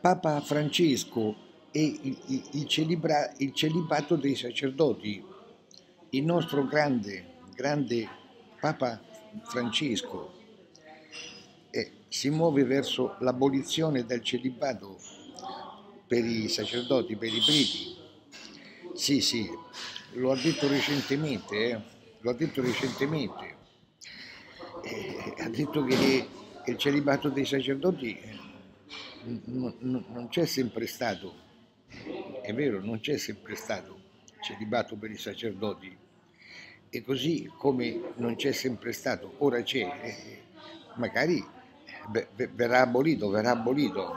Papa Francesco e il celibato dei sacerdoti. Il nostro grande Papa Francesco si muove verso l'abolizione del celibato per i sacerdoti, per i preti. Sì, lo ha detto recentemente, ha detto che il celibato dei sacerdoti non c'è sempre stato, è vero, non c'è sempre stato celibato per i sacerdoti, e così come non c'è sempre stato, ora c'è, magari verrà abolito.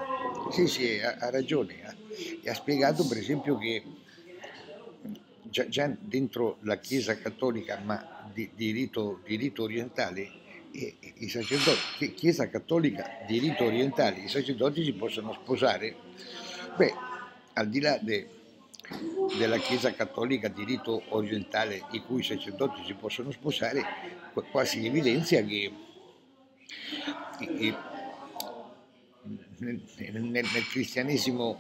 Sì, ha ragione, ha spiegato per esempio che già dentro la Chiesa cattolica, ma di rito orientale, i sacerdoti, Chiesa cattolica di rito orientale, i sacerdoti si possono sposare. Beh, al di là della Chiesa cattolica di rito orientale in cui i sacerdoti si possono sposare, qua si evidenzia che nel cristianesimo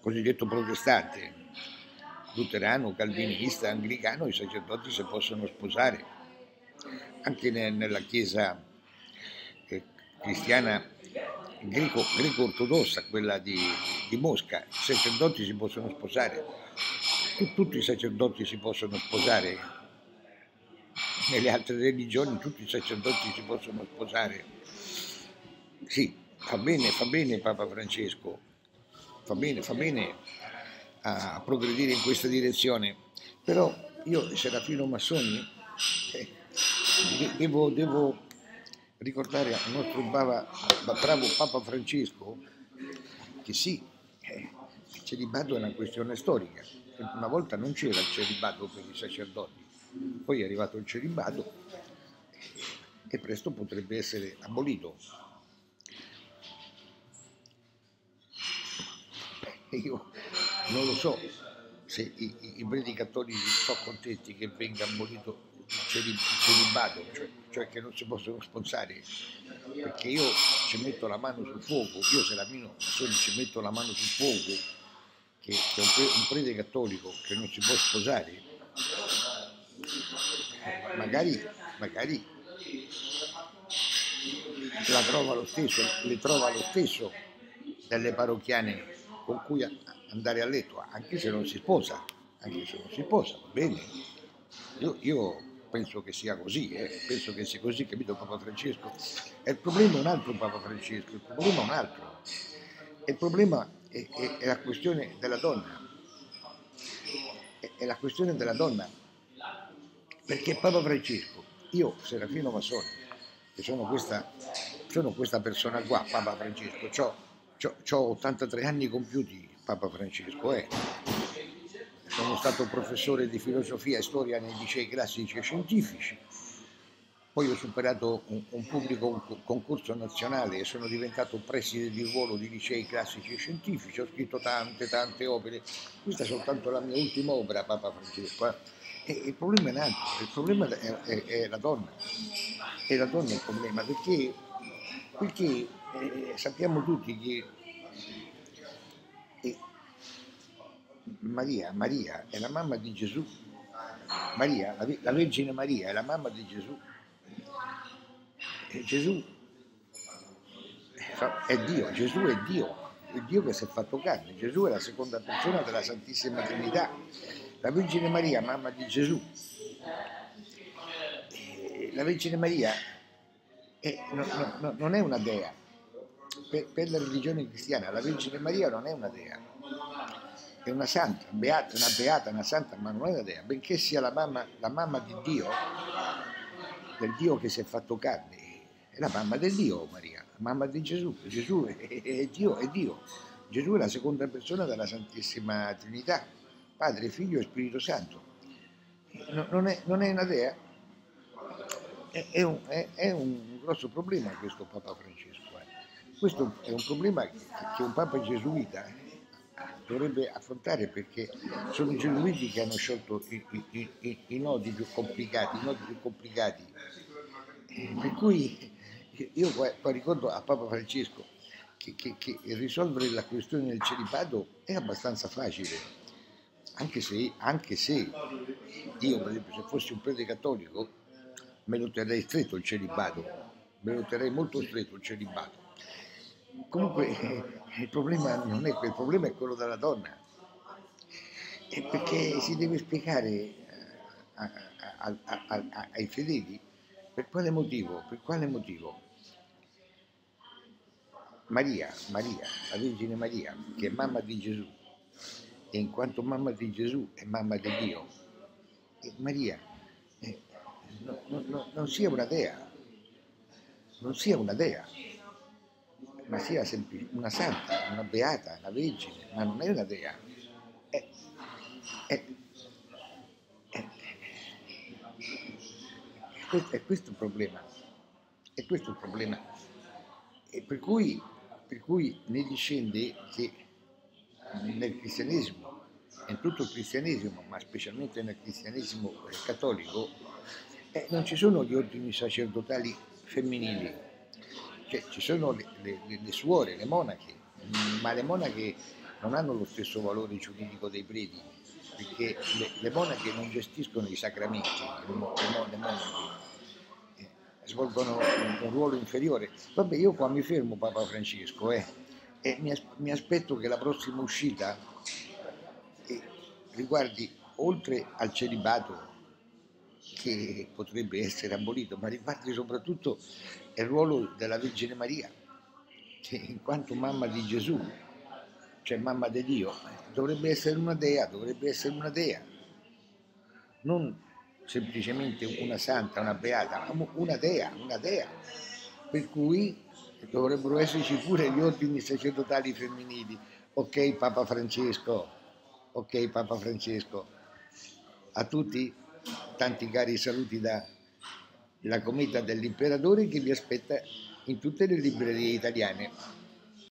cosiddetto protestante, luterano, calvinista, anglicano, i sacerdoti si possono sposare. Anche nella Chiesa cristiana greco-ortodossa, quella di Mosca, i sacerdoti si possono sposare, tutti i sacerdoti si possono sposare, nelle altre religioni tutti i sacerdoti si possono sposare. Sì, fa bene Papa Francesco, fa bene a progredire in questa direzione, però io, Serafino Massoni, devo ricordare al nostro bravo Papa Francesco che sì, il celibato è una questione storica. Una volta non c'era il celibato per i sacerdoti, poi è arrivato il celibato e presto potrebbe essere abolito. Io non lo so se i preti cattolici sono contenti che venga abolito il celibato, cioè che non si possono sposare, perché io ci metto la mano sul fuoco, io Serafino Massoni ci metto la mano sul fuoco che un prete cattolico che non si può sposare, magari le trova lo stesso delle parrocchiane con cui andare a letto, anche se non si sposa, va bene. Io penso che sia così, capito, Papa Francesco? Il problema è un altro, Papa Francesco, il problema è la questione della donna, perché Papa Francesco, io Serafino Massoni, che sono questa persona qua, Papa Francesco, c'ho 83 anni compiuti, Papa Francesco, sono stato professore di filosofia e storia nei licei classici e scientifici, poi ho superato un concorso nazionale e sono diventato preside di ruolo di licei classici e scientifici, ho scritto tante opere, questa è soltanto la mia ultima opera, Papa Francesco. Il problema è un altro, il problema è la donna, il problema, perché sappiamo tutti che Maria è la mamma di Gesù, la Vergine Maria è la mamma di Gesù, e Gesù è Dio, è Dio che si è fatto carne, Gesù è la seconda persona della Santissima Trinità, la Vergine Maria mamma di Gesù, la Vergine Maria non è una dea, per la religione cristiana la Vergine Maria non è una dea, è una santa, una santa, ma non è una dea, benché sia la mamma di Dio, del Dio che si è fatto carne, è la mamma del Dio Maria, la mamma di Gesù, Gesù è Dio, Gesù è la seconda persona della Santissima Trinità, Padre, Figlio e Spirito Santo, non è una dea, è un grosso problema questo, Papa Francesco, questo è un problema che un Papa gesuita dovrebbe affrontare, perché sono i gesuiti che hanno sciolto i nodi più complicati, per cui io qua ricordo a Papa Francesco che risolvere la questione del celibato è abbastanza facile, anche se io, per esempio, se fossi un prete cattolico me lo terrei stretto il celibato, me lo terrei molto stretto il celibato. Comunque il problema non è quel, il problema è quello della donna, è perché si deve spiegare ai fedeli per quale motivo Maria, la Vergine Maria, che è mamma di Gesù, e in quanto mamma di Gesù è mamma di Dio, e Maria non sia una dea, ma sia una santa, una beata, una vergine, ma non è una dea. Questo è il problema. E per cui ne discende che nel cristianesimo, in tutto il cristianesimo, ma specialmente nel cristianesimo cattolico, non ci sono gli ordini sacerdotali femminili, cioè ci sono le suore, le monache, ma le monache non hanno lo stesso valore giuridico dei preti, perché le monache non gestiscono i sacramenti, le monache svolgono un ruolo inferiore. Vabbè, io qua mi fermo, Papa Francesco, e mi aspetto che la prossima uscita riguardi, oltre al celibato, che potrebbe essere abolito, ma riguardi soprattutto il ruolo della Vergine Maria, che in quanto mamma di Gesù, cioè mamma di Dio, dovrebbe essere una dea, non semplicemente una santa, una beata, ma una dea, per cui dovrebbero esserci pure gli ordini sacerdotali femminili. Ok Papa Francesco, a tutti tanti cari saluti da La Cometa dell'Imperatore, che vi aspetta in tutte le librerie italiane.